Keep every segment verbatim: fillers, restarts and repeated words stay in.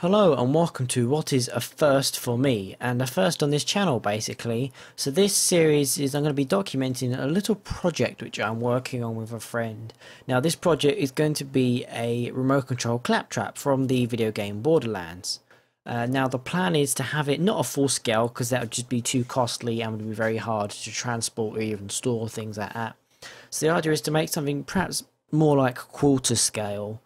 Hello and welcome to what is a first for me, and a first on this channel basically. So this series is I'm going to be documenting a little project which I'm working on with a friend. Now this project is going to be a remote control claptrap from the video game Borderlands. Uh, now the plan is to have it not a full scale because that would just be too costly and would be very hard to transport or even store things like that. So the idea is to make something perhaps more like quarter scale.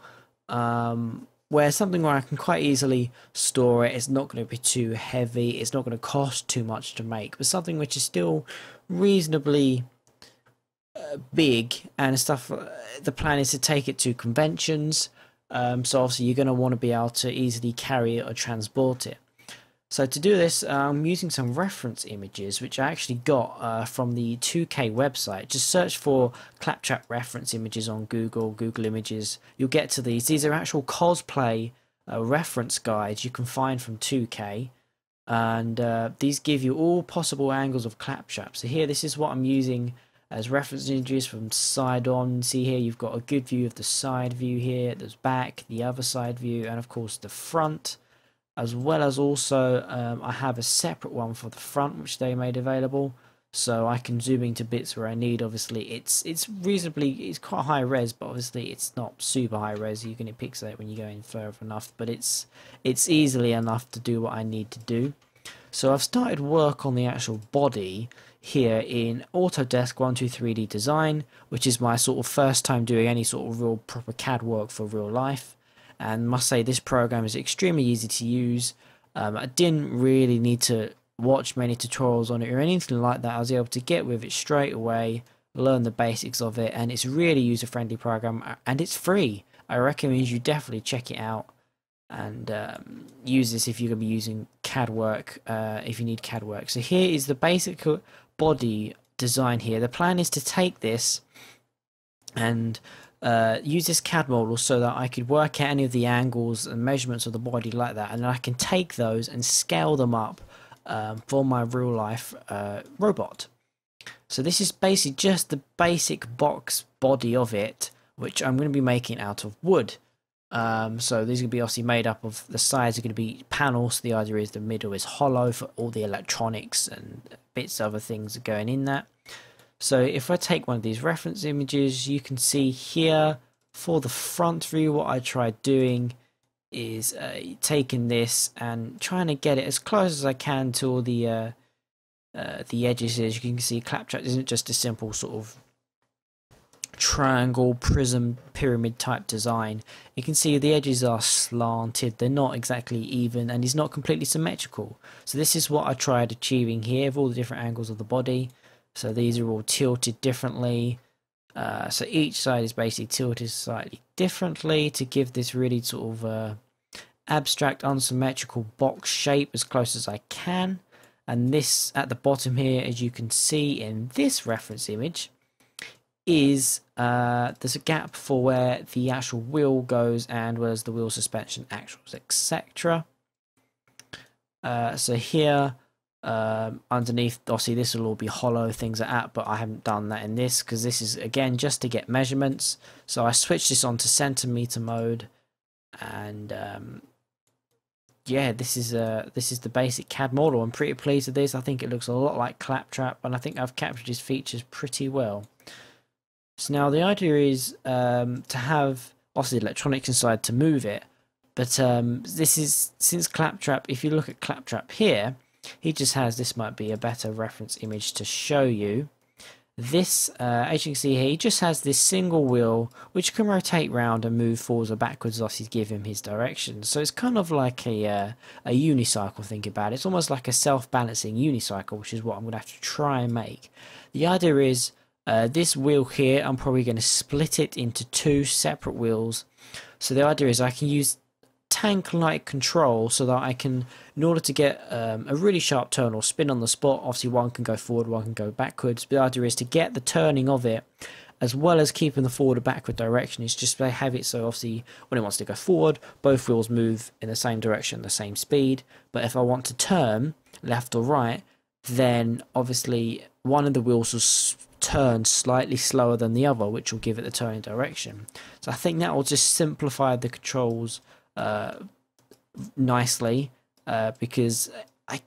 Um, Where something where I can quite easily store it, it's not going to be too heavy, it's not going to cost too much to make, but something which is still reasonably uh, big and stuff. Uh, the plan is to take it to conventions, um, so obviously you're going to want to be able to easily carry it or transport it. So to do this, I'm using some reference images which I actually got uh, from the two K website. Just search for Claptrap reference images on Google, Google Images. You'll get to these. These are actual cosplay uh, reference guides you can find from two K. And uh, these give you all possible angles of Claptrap. So here, this is what I'm using as reference images from side on. See here, you've got a good view of the side view here, there's back, the other side view, and of course the front. As well as also um, I have a separate one for the front which they made available, so I can zoom into bits where I need. Obviously it's it's reasonably it's quite high res, but obviously it's not super high res. You can pixelate when you go in further enough, but it's it's easily enough to do what I need to do. So I've started work on the actual body here in Autodesk one two three D Design, which is my sort of first time doing any sort of real proper C A D work for real life. And must say this program is extremely easy to use. Um, I didn't really need to watch many tutorials on it or anything like that. I was able to get with it straight away, learn the basics of it, and it's really user-friendly program and it's free. I recommend you definitely check it out and um, use this if you're going to be using C A D work, uh, if you need C A D work. So here is the basic body design here. The plan is to take this and Uh, use this C A D model so that I could work out any of the angles and measurements of the body like that, and then I can take those and scale them up um, for my real life uh, robot. So this is basically just the basic box body of it, which I'm going to be making out of wood. Um, so these are going to be obviously made up of, the sides are going to be panels, so the idea is the middle is hollow for all the electronics and bits of other things going in that. So if I take one of these reference images, you can see here for the front view what I tried doing is uh, taking this and trying to get it as close as I can to all the uh, uh, the edges. As you can see, Claptrap isn't just a simple sort of triangle, prism, pyramid type design. You can see the edges are slanted, they're not exactly even, and it's not completely symmetrical. So this is what I tried achieving here of all the different angles of the body. So these are all tilted differently, uh, so each side is basically tilted slightly differently to give this really sort of uh, abstract unsymmetrical box shape as close as I can. And this at the bottom here, as you can see in this reference image, is uh, there's a gap for where the actual wheel goes and where's the wheel suspension, axles, et cetera. Uh, so here Um, underneath, obviously this will all be hollow, things like that, but I haven't done that in this because this is again just to get measurements. So I switched this on to centimeter mode, and um, yeah, this is uh, this is the basic C A D model. I'm pretty pleased with this. I think it looks a lot like Claptrap, and I think I've captured his features pretty well. So now the idea is um, to have obviously the electronics inside to move it, but um, this is since Claptrap. If you look at Claptrap here, he just has, this might be a better reference image to show you this, uh, as you can see here, he just has this single wheel which can rotate round and move forwards or backwards as you give him his direction. So it's kind of like a uh, a unicycle, think about it. It's almost like a self-balancing unicycle, which is what I'm going to have to try and make. The idea is uh, this wheel here, I'm probably going to split it into two separate wheels. So the idea is I can use tank-like control so that I can, in order to get um, a really sharp turn or spin on the spot, obviously one can go forward, one can go backwards, but the idea is to get the turning of it as well as keeping the forward or backward direction. It's just they have it so obviously when it wants to go forward, both wheels move in the same direction, the same speed, but if I want to turn left or right, then obviously one of the wheels will turn slightly slower than the other, which will give it the turning direction. So I think that will just simplify the controls Uh, nicely, uh, because I,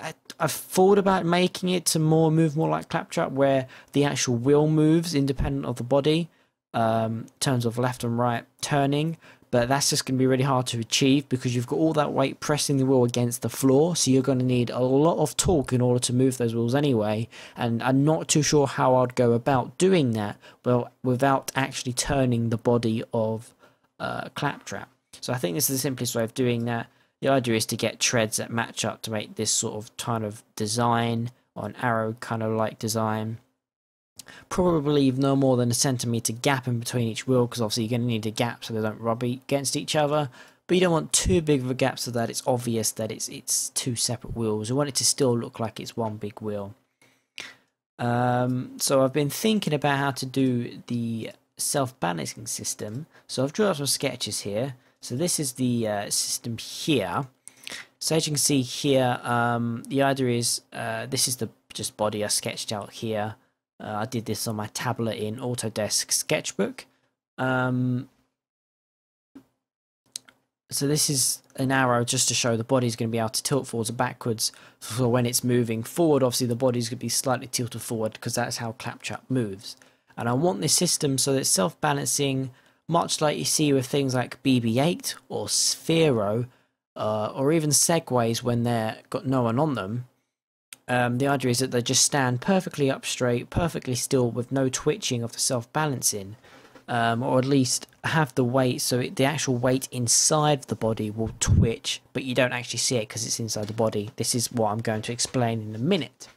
I I've thought about making it to more move more like Claptrap, where the actual wheel moves independent of the body, um, in terms of left and right turning. But that's just going to be really hard to achieve because you've got all that weight pressing the wheel against the floor. So you're going to need a lot of torque in order to move those wheels anyway. And I'm not too sure how I'd go about doing that well without actually turning the body of uh, Claptrap. So I think this is the simplest way of doing that. The idea is to get treads that match up to make this sort of kind of design, or an arrow kind of like design. Probably leave no more than a centimetre gap in between each wheel, because obviously you're going to need a gap so they don't rub against each other, but you don't want too big of a gap so that it's obvious that it's it's two separate wheels. You want it to still look like it's one big wheel. Um, so I've been thinking about how to do the self-balancing system. So I've drawn up some sketches here. So this is the uh, system here. So as you can see here, um, the idea is uh, this is the just body I sketched out here. Uh, I did this on my tablet in Autodesk Sketchbook. Um, so this is an arrow just to show the body's going to be able to tilt forwards and backwards. So when it's moving forward, obviously the body's going to be slightly tilted forward because that's how Claptrap moves. And I want this system so that it's self-balancing, much like you see with things like B B eight or Sphero, uh, or even Segways when they've got no one on them. Um, the idea is that they just stand perfectly up straight, perfectly still, with no twitching of the self-balancing, um, or at least have the weight so it, the actual weight inside the body will twitch, but you don't actually see it because it's inside the body. This is what I'm going to explain in a minute.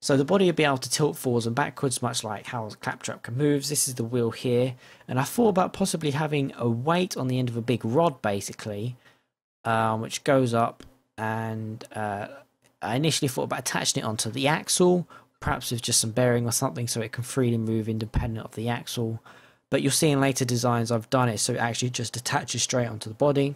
So the body will be able to tilt forwards and backwards, much like how the Claptrap can move. This is the wheel here, and I thought about possibly having a weight on the end of a big rod, basically, um, which goes up and... Uh, I initially thought about attaching it onto the axle, perhaps with just some bearing or something, so it can freely move independent of the axle. But you'll see in later designs I've done it so it actually just attaches straight onto the body,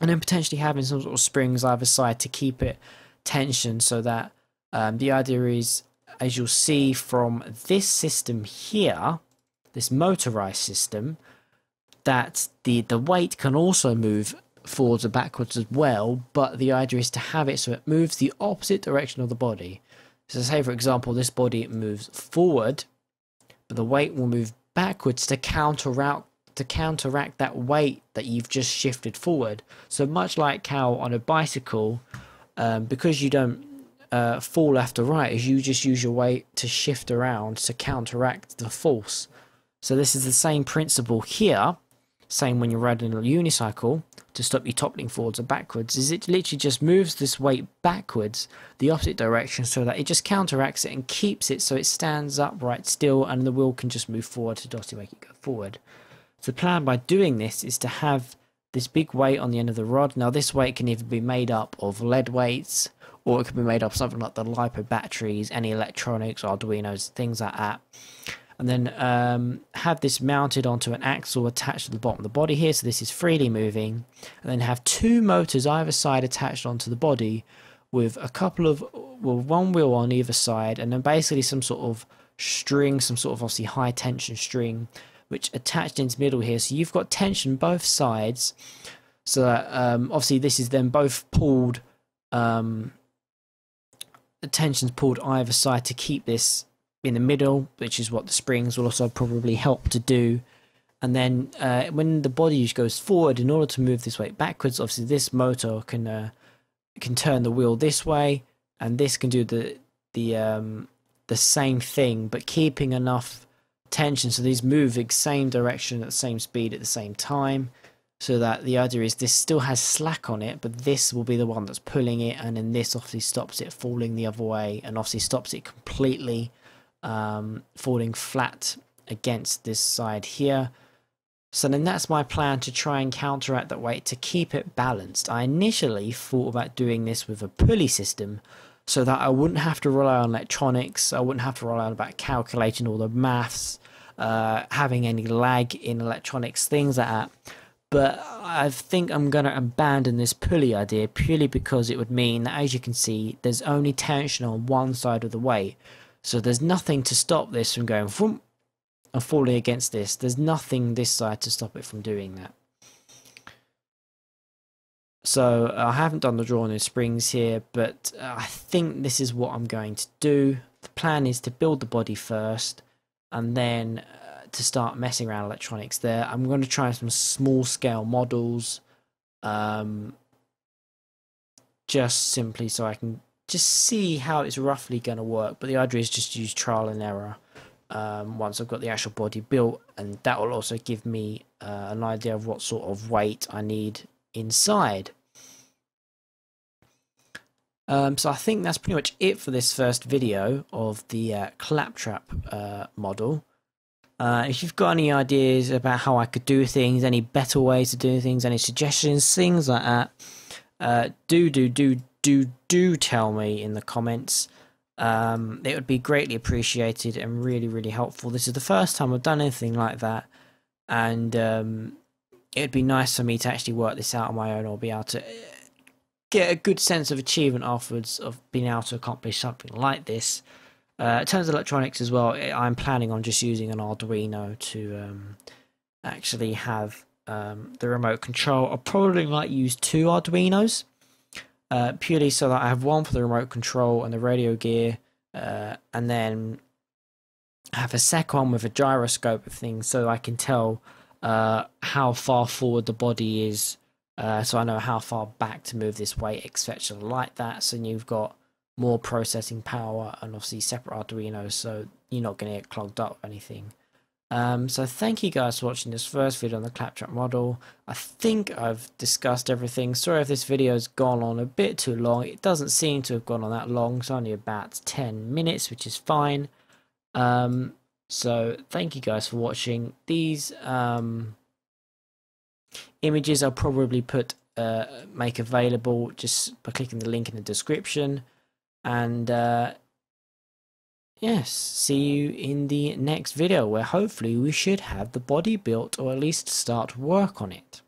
and then potentially having some sort of springs either side to keep it tensioned, so that um, the idea is, as you'll see from this system here, this motorized system, that the the weight can also move forwards or backwards as well, but the idea is to have it so it moves the opposite direction of the body. So say for example this body moves forward, but the weight will move backwards to counteract to counteract that weight that you've just shifted forward. So much like how on a bicycle, um, because you don't uh, fall left or right, is you just use your weight to shift around to counteract the force. So this is the same principle here. Same when you're riding a unicycle to stop you toppling forwards or backwards, is it literally just moves this weight backwards the opposite direction so that it just counteracts it and keeps it so it stands upright still, and the wheel can just move forward to obviously make it go forward. So the plan by doing this is to have this big weight on the end of the rod. Now this weight can either be made up of lead weights, or it could be made up of something like the LiPo batteries, any electronics, Arduinos, things like that. And then um, have this mounted onto an axle attached to the bottom of the body here, so this is freely moving. And then have two motors either side attached onto the body, with a couple of, well, one wheel on either side, and then basically some sort of string, some sort of obviously high tension string, which attached into the middle here. So you've got tension both sides, so that um, obviously this is then both pulled, um, the tension's pulled either side to keep this in the middle, which is what the springs will also probably help to do. And then uh, when the body goes forward, in order to move this weight backwards, obviously this motor can uh, can turn the wheel this way, and this can do the the um, the same thing, but keeping enough tension so these move in the same direction at the same speed at the same time. So that the idea is this still has slack on it, but this will be the one that's pulling it, and then this obviously stops it falling the other way, and obviously stops it completely Um, falling flat against this side here. So then that's my plan to try and counteract that weight to keep it balanced. I initially thought about doing this with a pulley system so that I wouldn't have to rely on electronics, I wouldn't have to rely on about calculating all the maths, uh, having any lag in electronics, things like that. But I think I'm going to abandon this pulley idea purely because it would mean that, as you can see, there's only tension on one side of the weight. So there's nothing to stop this from going vroom and falling against this. There's nothing this side to stop it from doing that. So I haven't done the drawing of springs here, but I think this is what I'm going to do. The plan is to build the body first and then uh, to start messing around electronics there. I'm going to try some small scale models, um, just simply so I can just see how it's roughly going to work. But the idea is just to use trial and error um, once I've got the actual body built, and that will also give me uh, an idea of what sort of weight I need inside. Um, so I think that's pretty much it for this first video of the uh, Claptrap uh, model. Uh, if you've got any ideas about how I could do things, any better ways to do things, any suggestions, things like that, uh, do do do do do tell me in the comments. Um, it would be greatly appreciated and really really helpful. This is the first time I've done anything like that, and um, it'd be nice for me to actually work this out on my own, or be able to get a good sense of achievement afterwards of being able to accomplish something like this. Uh, in terms of electronics as well, I'm planning on just using an Arduino to um, actually have um, the remote control. I'll probably like use two Arduinos, uh, purely so that I have one for the remote control and the radio gear, uh, and then have a second one with a gyroscope of things, so I can tell uh, how far forward the body is. Uh, so I know how far back to move this weight, et cetera, like that. So you've got more processing power, and obviously separate Arduinos, so you're not going to get clogged up or anything. Um, so thank you guys for watching this first video on the Claptrap model. I think I've discussed everything. Sorry if this video's gone on a bit too long. It doesn't seem to have gone on that long. It's only about ten minutes, which is fine. Um, so thank you guys for watching. These Um, images I'll probably put uh, make available just by clicking the link in the description, and uh, yes, see you in the next video, where hopefully we should have the body built, or at least start work on it.